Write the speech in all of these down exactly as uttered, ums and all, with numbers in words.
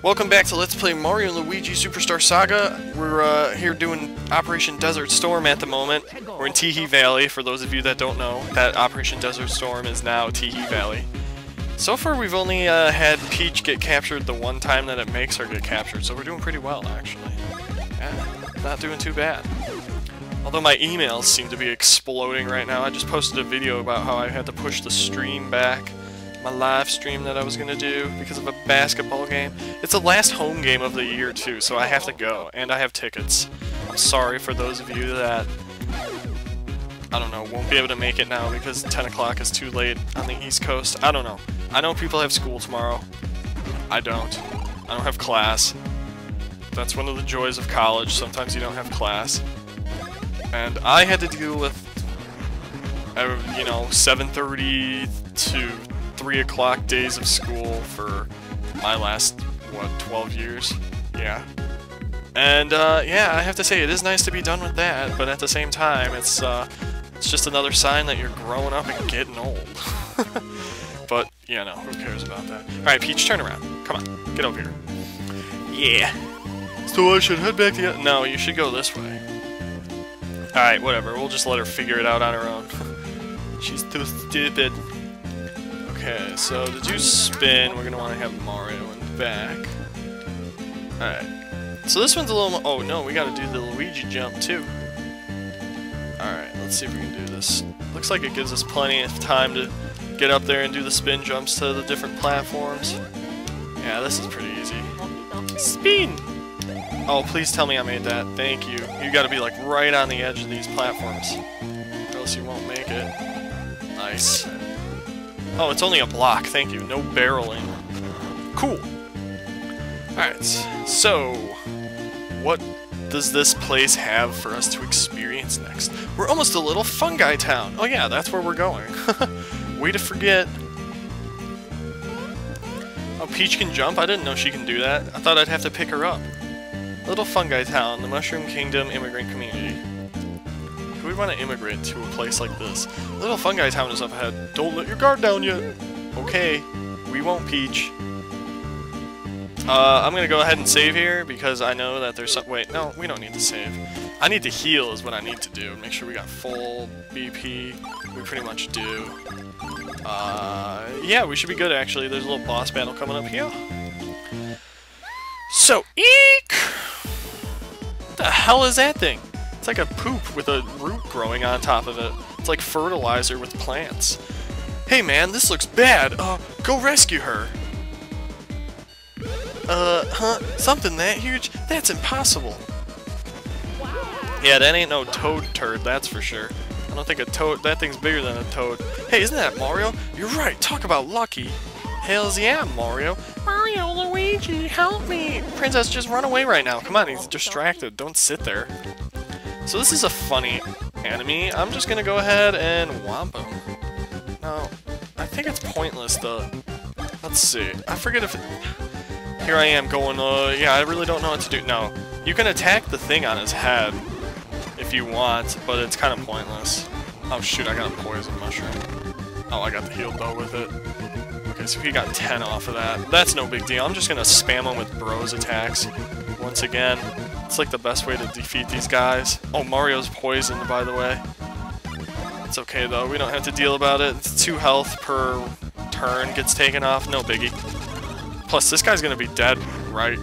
Welcome back to Let's Play Mario and Luigi Superstar Saga. We're uh, here doing Operation Desert Storm at the moment. We're in Teehee Valley, for those of you that don't know. That Operation Desert Storm is now Teehee Valley. So far we've only uh, had Peach get captured the one time that it makes her get captured, so we're doing pretty well, actually. Yeah, not doing too bad. Although my emails seem to be exploding right now. I just posted a video about how I had to push the stream back. My live stream that I was gonna do because of a basketball game. It's the last home game of the year too, so I have to go, and I have tickets. I'm sorry for those of you that, I don't know, won't be able to make it now because ten o'clock is too late on the East Coast. I don't know. I know people have school tomorrow. I don't. I don't have class. That's one of the joys of college. Sometimes you don't have class. And I had to deal with, you know, seven thirty to three o'clock days of school for my last, what, twelve years? Yeah. And, uh, yeah, I have to say, it is nice to be done with that, but at the same time, it's, uh, it's just another sign that you're growing up and getting old. But, yeah, no, who cares about that? Alright, Peach, turn around. Come on, get over here. Yeah. So I should head back to... No, you should go this way. Alright, whatever, we'll just let her figure it out on her own. She's too stupid. Okay, so to do spin, we're going to want to have Mario in the back. Alright. So this one's a little... Oh, no, we got to do the Luigi jump, too. Alright, let's see if we can do this. Looks like it gives us plenty of time to get up there and do the spin jumps to the different platforms. Yeah, this is pretty easy. Spin! Oh, please tell me I made that. Thank you. You got to be, like, right on the edge of these platforms. Or else you won't make it. Nice. Oh, it's only a block, thank you. No barreling. Cool. Alright, so... what does this place have for us to experience next? We're almost a little fungi town! Oh yeah, that's where we're going. Way to forget. Oh, Peach can jump? I didn't know she can do that. I thought I'd have to pick her up. Little fungi town, the Mushroom Kingdom immigrant community. We want to immigrate to a place like this. Little fungi town is up ahead. Don't let your guard down yet. Okay, we won't, Peach. Uh, I'm gonna go ahead and save here because I know that there's some. Wait, no, we don't need to save. I need to heal is what I need to do. Make sure we got full B P. We pretty much do. Uh, yeah, we should be good actually. There's a little boss battle coming up here. So, eek! What the hell is that thing? It's like a poop with a root growing on top of it. It's like fertilizer with plants. Hey man, this looks bad! Uh, go rescue her! Uh, huh? Something that huge? That's impossible! Yeah, that ain't no toad turd, that's for sure. I don't think a toad- that thing's bigger than a toad. Hey, isn't that Mario? You're right, talk about lucky! Hells yeah, Mario! Mario, Luigi, help me! Princess, just run away right now, come on, he's distracted, don't sit there. So this is a funny enemy. I'm just gonna go ahead and whomp him. No, I think it's pointless though. Let's see. I forget if... It... Here I am going, uh, yeah, I really don't know what to do. No, you can attack the thing on his head if you want, but it's kind of pointless. Oh shoot, I got a poison mushroom. Oh, I got the heal though with it. Okay, so he got ten off of that. That's no big deal. I'm just gonna spam him with bros attacks once again. It's like the best way to defeat these guys. Oh, Mario's poisoned, by the way. It's okay, though. We don't have to deal about it. It's two health per turn gets taken off. No biggie. Plus, this guy's gonna be dead right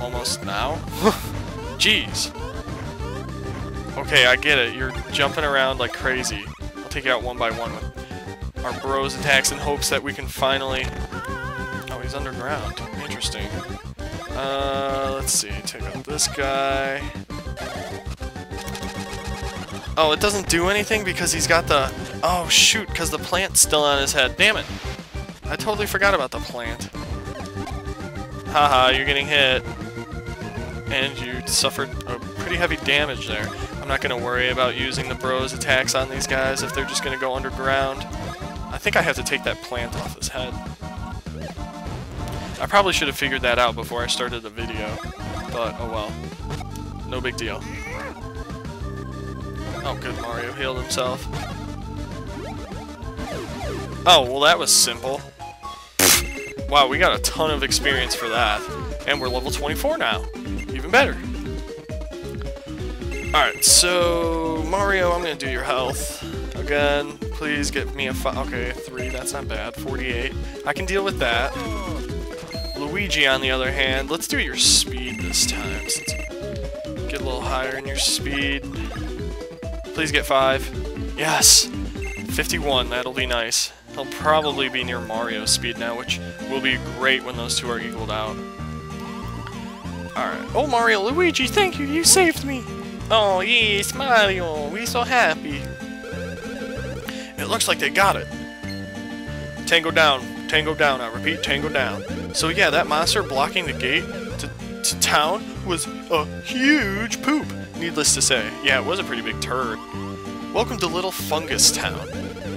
almost now. Jeez. Okay, I get it. You're jumping around like crazy. I'll take you out one by one with our bros attacks in hopes that we can finally... Oh, he's underground. Interesting. Uh, let's see, take out this guy. Oh, it doesn't do anything because he's got the... Oh, shoot, because the plant's still on his head. Damn it. I totally forgot about the plant. Haha, you're getting hit. And you suffered a pretty heavy damage there. I'm not going to worry about using the bros attacks on these guys if they're just going to go underground. I think I have to take that plant off his head. I probably should have figured that out before I started the video, but oh well. No big deal. Oh good, Mario healed himself. Oh, well that was simple. Wow, we got a ton of experience for that. And we're level twenty-four now. Even better. Alright, so... Mario, I'm gonna do your health. Again, please give me a five. Okay, three, that's not bad. forty-eight. I can deal with that. Luigi, on the other hand, let's do your speed this time. Since get a little higher in your speed. Please get five. Yes! fifty-one, that'll be nice. He'll probably be near Mario's speed now, which will be great when those two are equaled out. Alright. Oh, Mario, Luigi, thank you! You saved me! Oh, yes, Mario! We're so happy! It looks like they got it. Tango down. Tango down. I repeat, tango down. So yeah, that monster blocking the gate to, to town was a huge poop, needless to say. Yeah, it was a pretty big turd. Welcome to Little Fungus Town.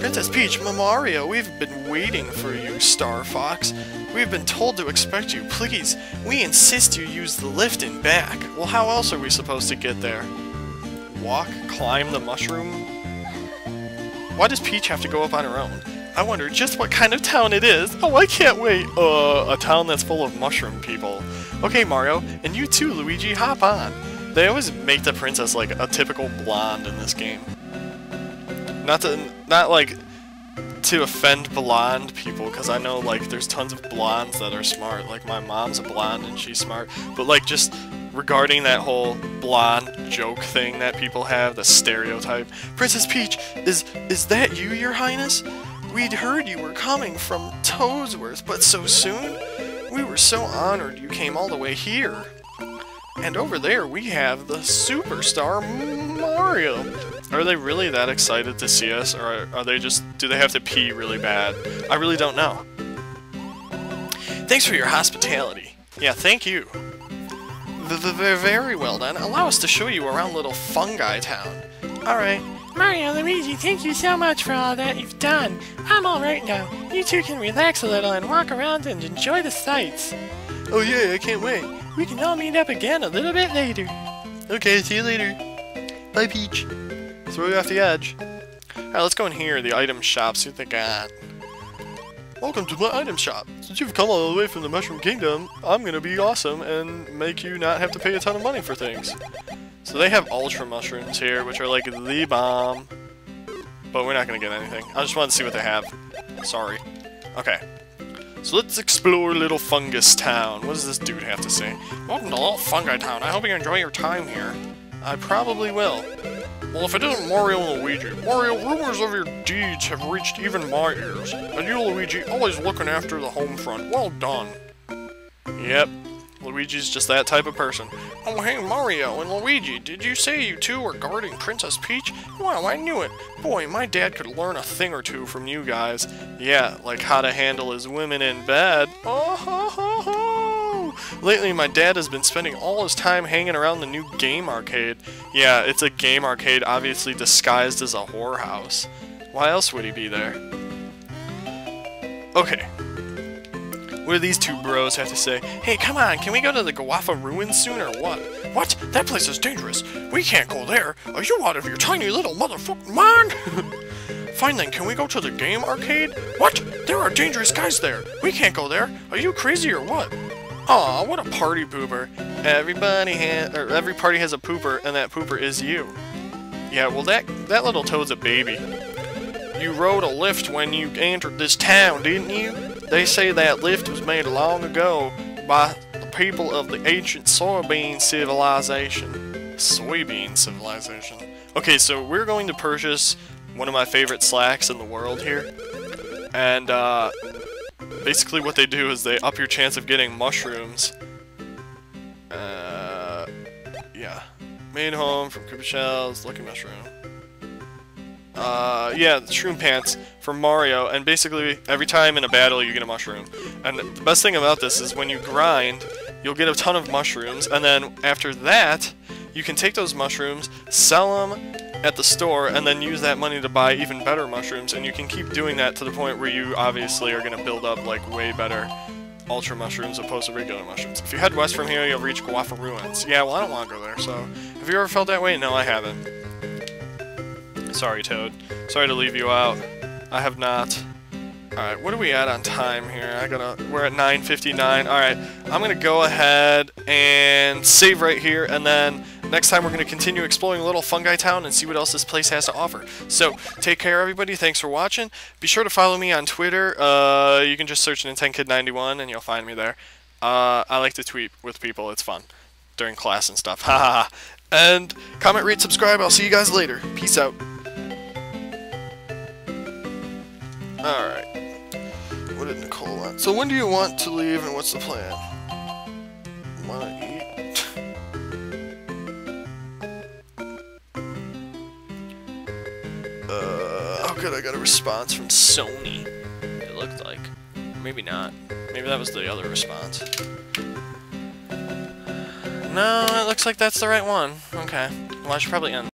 Princess Peach, Mario, we've been waiting for you, Star Fox. We've been told to expect you. Please, we insist you use the lift and back. Well, how else are we supposed to get there? Walk? Climb the mushroom? Why does Peach have to go up on her own? I wonder just what kind of town it is. Oh, I can't wait. Uh, a town that's full of mushroom people. Okay, Mario, and you too, Luigi, hop on. They always make the princess like a typical blonde in this game. Not to, not like to offend blonde people, because I know like there's tons of blondes that are smart, like my mom's a blonde and she's smart, but like just regarding that whole blonde joke thing that people have, the stereotype. Princess Peach, is, is that you, Your Highness? We'd heard you were coming from Toadsworth, but so soon? We were so honored you came all the way here. And over there we have the Superstar Mario. Are they really that excited to see us, or are they just... do they have to pee really bad? I really don't know. Thanks for your hospitality. Yeah, thank you. V-v-very well done. Allow us to show you around Little Fungi Town. Alright. Mario, Luigi, thank you so much for all that you've done. I'm alright now. You two can relax a little and walk around and enjoy the sights. Oh yeah, I can't wait. We can all meet up again a little bit later. Okay, see you later. Bye, Peach. Throw you off the edge. Alright, let's go in here, the item shop, see what they got. Welcome to my item shop. Since you've come all the way from the Mushroom Kingdom, I'm gonna be awesome and make you not have to pay a ton of money for things. So they have Ultra Mushrooms here, which are like the bomb. But we're not gonna get anything. I just wanted to see what they have. Sorry. Okay. So let's explore Little Fungus Town. What does this dude have to say? Welcome to Little Fungi Town. I hope you enjoy your time here. I probably will. Well, if it isn't Mario and Luigi. Mario, rumors of your deeds have reached even my ears. And you, Luigi, always looking after the home front. Well done. Yep. Luigi's just that type of person. Oh, hey, Mario and Luigi, did you say you two were guarding Princess Peach? Wow, I knew it. Boy, my dad could learn a thing or two from you guys. Yeah, like how to handle his women in bed. Oh, ho, ho, ho. Lately, my dad has been spending all his time hanging around the new game arcade. Yeah, it's a game arcade obviously disguised as a whorehouse. Why else would he be there? Okay. What do these two bros have to say? Hey, come on, can we go to the Guffawha Ruins soon or what? What? That place is dangerous. We can't go there. Are you out of your tiny little motherfucking mind? Fine then, can we go to the game arcade? What? There are dangerous guys there. We can't go there. Are you crazy or what? Aw, what a party pooper. Everybody ha or every party has a pooper, and that pooper is you. Yeah, well that, that little toad's a baby. You rode a lift when you entered this town, didn't you? They say that lift was made long ago by the people of the ancient soybean civilization. Soybean civilization. Okay, so we're going to purchase one of my favorite slacks in the world here. And, uh... basically what they do is they up your chance of getting mushrooms. Uh, yeah. Made home from Koopichell's, lucky mushroom. Uh, yeah, shroom pants from Mario, and basically every time in a battle you get a mushroom. And the best thing about this is when you grind, you'll get a ton of mushrooms, and then after that, you can take those mushrooms, sell them at the store, and then use that money to buy even better mushrooms, and you can keep doing that to the point where you obviously are going to build up like way better ultra mushrooms opposed to regular mushrooms. If you head west from here, you'll reach Guffawha Ruins. Yeah, well, I don't want to go there, so... have you ever felt that way? No, I haven't. Sorry, Toad. Sorry to leave you out. I have not. Alright, what are we at on time here? I gotta, we're at nine fifty-nine. Alright, I'm gonna go ahead and save right here, and then next time we're gonna continue exploring Little Fungi Town and see what else this place has to offer. So, take care everybody, thanks for watching. Be sure to follow me on Twitter. Uh, you can just search Ninten Kid ninety-one and you'll find me there. Uh, I like to tweet with people, it's fun. During class and stuff, haha. And comment, rate, subscribe, I'll see you guys later. Peace out. Alright. What did Nicole want? So when do you want to leave and what's the plan? Wanna eat? uh, how good I got a response from Sony, it looked like. Maybe not. Maybe that was the other response. No, it looks like that's the right one. Okay. Well, I should probably end.